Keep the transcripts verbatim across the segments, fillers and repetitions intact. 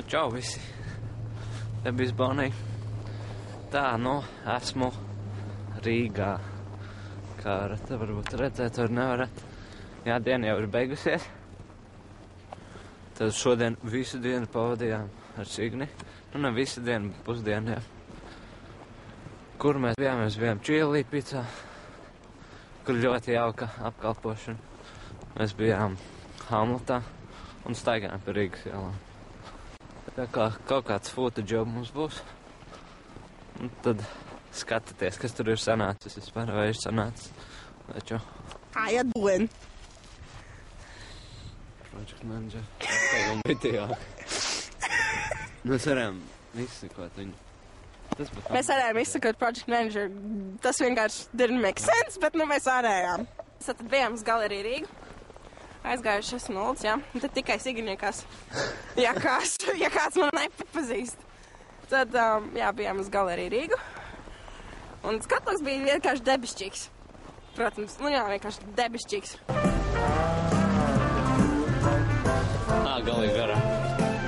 no ciao visi, te BizBony. Tā, nu, esmu Rīgā. Kā varat, varbūt redzēt, var nevarat. Jā, diena jau ir beigusies. Tad šodien visu dienu pavadījām ar Signi. Nu, ne visu dienu, pusdieniem. Kur mēs bijām, mēs bijām Čīlī picā, kur ļoti jauka apkalpošana. Mēs bijām Hamletā un staigājām par Rīgas ielām. Tā kā kaut kāds footage job mums būs. Un tad skatieties, kas tur ir sanācis. Vispār vai ir sanācis. Leču. How you doing? Project manager. Tagad video. Mēs varam izsakot viņu. Mēs varējām izsakot project manager. Tas vienkārši didn't make sense, bet nu mēs varējām. Tad bijām uz galeriju Rīgu. Aizgājuši esmu nulds, jā. Un tad tikai Signiekas. Ja kāds, ja kāds man nepazīst. Tad, um, jā, bijām uz galeriju Rīgu. Un skatloks bija vienkārši debišķīgs. Protams, nu jā, vienkārši debišķīgs. Ā, galīgi garām.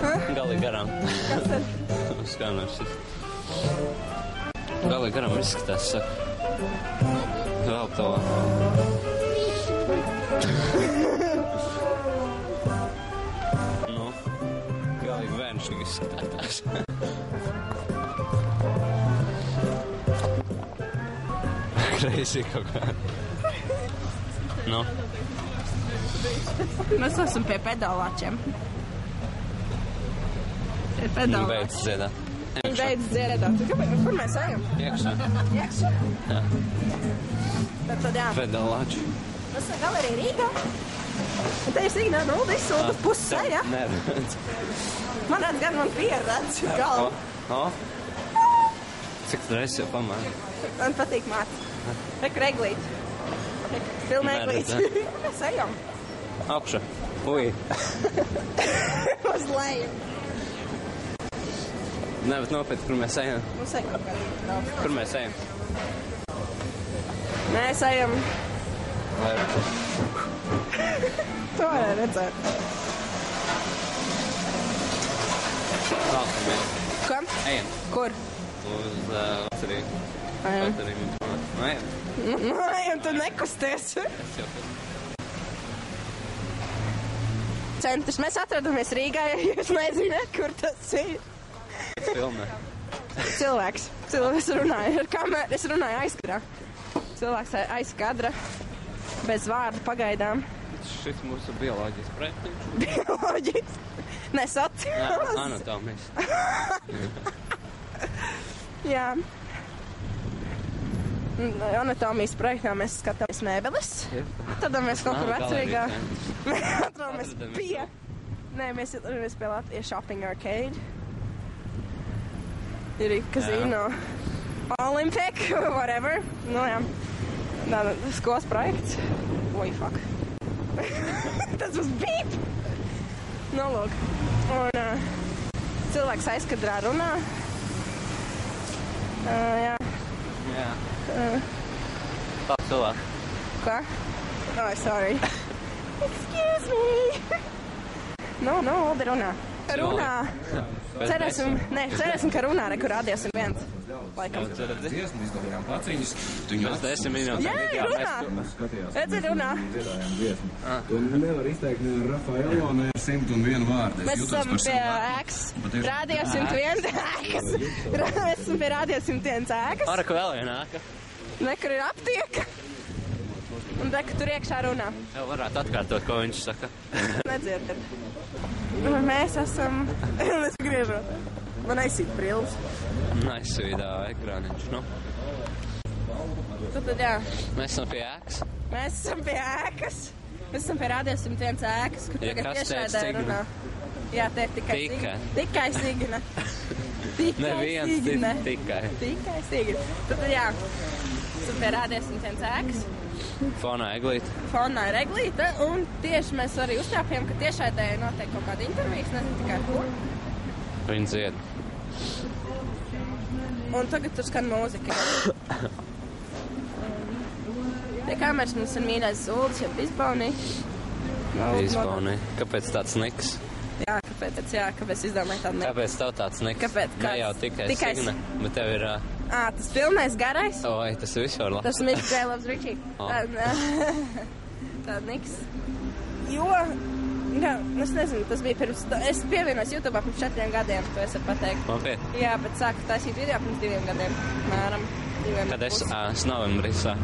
Ha? Galīgi garām. Kas tad? Skanāšu šis. Galīgi garām izskatās, saka. Vēl to. Nu, galīgi vēršīgi izskatās. Kreisi kaut kā. Nu? Mēs esam pie pedālāčiem. Pie pedālāčiem. Beidz dziedāt. Beidz dziedāt. Kur mēs ejam? Iekšā. Iekšā? Jā. Tad tad jā. Pedālāči. Mēs esam galerija Rīgā. Un te ir Signā Nuldis un tas pusē, jā? Nē, redz. Man redz gan man pieredz galvu. O? Cik tu reizi jau pamāju? Man patīk māti. Reku reglīt. Filmēglīt. Mēs ejam. Apša. Ui. Uz leju. Nē, bet nopietni, kur mēs ejam? Mums ejam kaut kādā. Kur mēs ejam? Mēs ejam. Lai redzēt. To varēja redzēt. Nākamajam. Kam? Ejam. Kur? Uz Latviju. Ejam. Latviju. Nu, ejam. Nu, ejam, tu nekusties. Centrs. Mēs atrodamies Rīgā, ja jūs nezināt, kur tas ir. Es filmē. Cilvēks. Cilvēks runāja. Es runāju aizkadrā. Cilvēks aizkadra. Bez vārdu pagaidām. Šis mūsu bioloģijas pretiņš. Bioloģijas? Nē, sociāls. Anatomijas. Jā. Anatomijas projektā mēs skatāmies mēbeles, tad mēs kaut kur vecrīgā atrodamies pie, nē, mēs atrodamies pie Latvijas shopping arcade, ir kazino, Olympic, whatever, nu jā, skolas projekts, oi, fuck, tas būs bīp, nu lūk, un cilvēks aizkadrā runā, jā. Jā. Tāp cilvēku. Kā? Oh, sorry. Excuse me. Nu, nu, Olde runā. Runā. Cerēsim, ne, cerēsim, ka runā, rekur rādiesim viens. Laikam. Dziesmu izdomījām paciņas. Mēs tēsim minūtām. Jā, runā. Redzi, runā. Dziedājām dziesmu. Un nevar izteikt ne ar Rafaelo, ne ar simtu vienu vārdu. Mēs esam pie ēkas. Rādio simts viens ēkas. Mēs esam pie Rādio simts viens ēkas. Araka vēl viena ēka. Nekur ir aptieka. Un reku tur iekšā runā. Jau varētu atkārtot, ko viņš saka. Nedzirdat. Mēs esam... Mēs griežot. Man aizsīt brilles. Aizsīdā ekrāniņš, nu. Tad, tad jā. Mēs esam pie ēkas. Mēs esam pie ēkas. Mēs esam pie Rādio simts viens ēkas, kur tagad tiešādē runā. Jā, te ir tikai Signa. Tikai Signa. Neviens, tikai. Tikai Signa. Tad, tad jā. Esam pie Rādio simts viens ēkas. Fonā eglīta. Fonā ir eglīta, un tieši mēs arī uztrāpjam, ka tiešādēji notiek kaut kāda intervijas, nezinu tikai kur. Viņa dzied. Un tagad tur skan mūzika. Pie kameras mums ir mīnais Zulds, ja BizBony. BizBony. Kāpēc tāds niks? Jā, kāpēc, jā, kāpēc izdomāju tādu? Kāpēc tev tāds nekas? Kāpēc? Kāds? Ne jau tikai, tikai Signa, bet tev ir... Uh... Ā, tas pilnais garais? Oi, tas ir visur labs. Tas viņš tikai labs Ričī. Tāda nekas. Jo, jā, es nezinu, tas bija pirms... Es pievienos YouTube pirms četriem gadiem, to es varu pateikt. Labiet. Jā, bet sāku taisīt video pirms diviem gadiem. Mēram, diviem. Kad es, ā, es novembris, ā.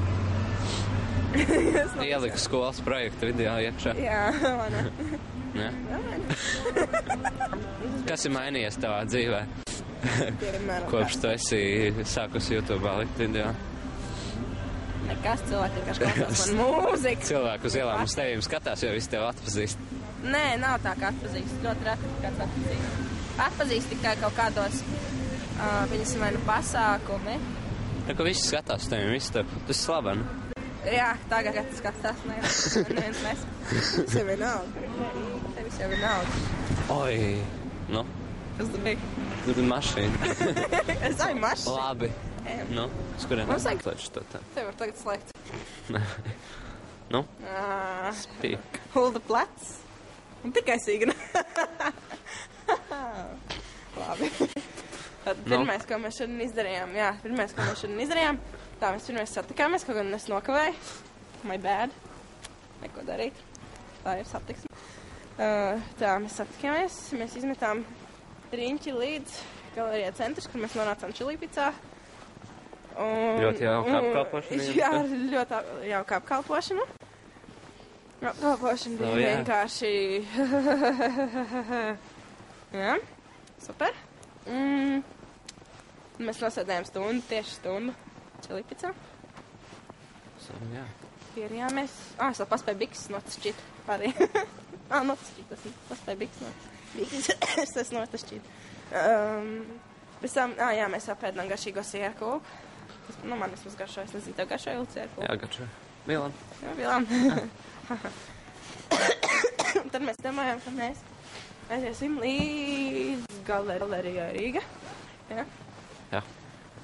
Ieliku skolas projektu video iekšā. Jā, manā. Jā? Kas ir mainījies tavā dzīvē? Kopš tu esi sākus YouTube'ā likt video? Nekas, cilvēki vienkārši skatās man mūziku. Cilvēku uz ielām uz tevīm skatās, jo visi tev atpazīst. Nē, nav tā, kā atpazīst. Ļoti reti kāds atpazīst. Atpazīst tikai kaut kādos viņas vai nu pasākumi. Tā, ka visi skatās uz tevīm, visi tev. Tas ir labi, nu? Jā, tagad, kad tu skatās, neviens mēs. Tev ir nauda. Tevis jau ir nauda. Oi, nu? Kas tu biji? Tu biji mašīna. Es biju mašīna. Labi. Nu, es kuriem atklēšu to tā. Tev var tagad slēgt. Nu? Spīk. Hulda plecs. Un tikai Signa. Labi. Pirmais, ko mēs šodien izdarījām, jā, pirmais, ko mēs šodien izdarījām, tā mēs pirmais satikāmies, kaut gan es nokavēju, my bad, neko darīt, tā ir satiksme. Tā, mēs satikāmies, mēs izmetām riņķi līdz galerijā centrs, kur mēs nonācām čilīpicā. Ļoti jauka apkalpošana. Jā, ļoti jauka apkalpošana. Apkalpošana bija vienkārši... Jā, super. Mēs nosēdējām stundu, tieši stundu čilipicā. Jā. Pierījāmies. Ā, es vēl paspēju bikses notašķīt arī. Ā, notašķīt esmu. Paspēju bikses notašķīt. Bikses esmu notašķīt. Visām, ā, jā, mēs vēl pēdām garšīgo sierkūku. Nu, man esmu garšoju, es nezinu, tev garšoju ilgi sierkūku. Jā, garšoju. Vilan. Jā, Vilan. Tad mēs domājām, ka mēs aiziesim līdz galerijā Rīga. Jā. Jā.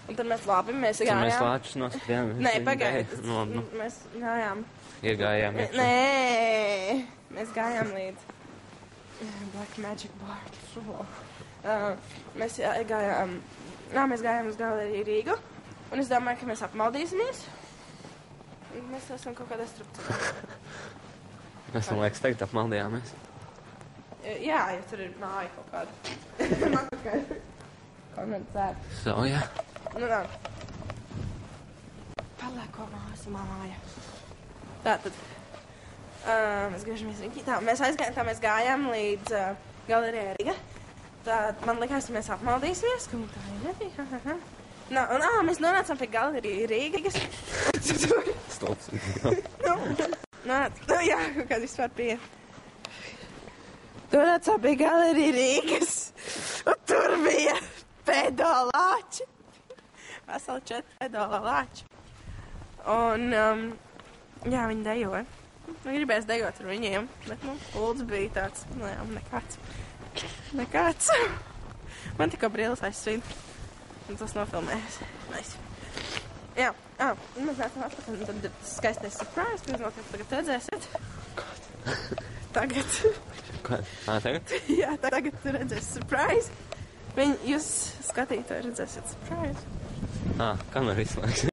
Un tad mēs labi, mēs iegājām. Tad mēs lāčus noskatījām. Nē, pagaidu. Labi, nu. Mēs gājām. Iegājām. Nē, mēs gājām līdz Black Magic Bar. Mēs gājām, nā, mēs gājām uz galeriju Rīgu. Un es domāju, ka mēs apmaldīsimies. Mēs esam kaut kādā strupcā. Mēs tam liekas teikt apmaldījāmies. Jā, ja tur ir māja kaut kāda. Māja kaut kāda. Komentēr. So, jā. Nu, nā. Palēko māsu māja. Tātad. Mēs griežamies riņķītā. Mēs aizgājām, tā mēs gājām līdz galerijai Riga. Tātad man likās, ka mēs apmaldīsimies, ka tā ir nebija. Nā, un ā, mēs nonācām pie galerijai Rīgas. Stops. Nā, jā, kaut kāds vispār pie... Nonācām pie galerija Rīgas, un tur bija pēdo lāči. Veseli četri pēdo lāči. Un, um, jā, viņi dejoja. Man gribēs dejot ar viņiem, bet, nu, Ulds bija tāds, nu jā, nekāds. Nekāds. Man tikko brīlis aizsvin. Un tas nofilmējas. Nice. Jā, ā, mēs nācām atpakaļ, un tad skaistais surprise, ko jūs noteikti tagad redzēsiet. Kāds? Tagad. Ā, tagad? Jā, tagad tu redzēsi surprise. Jūs skatītāji redzēsiet surprise. Ā, kamera izslēgts.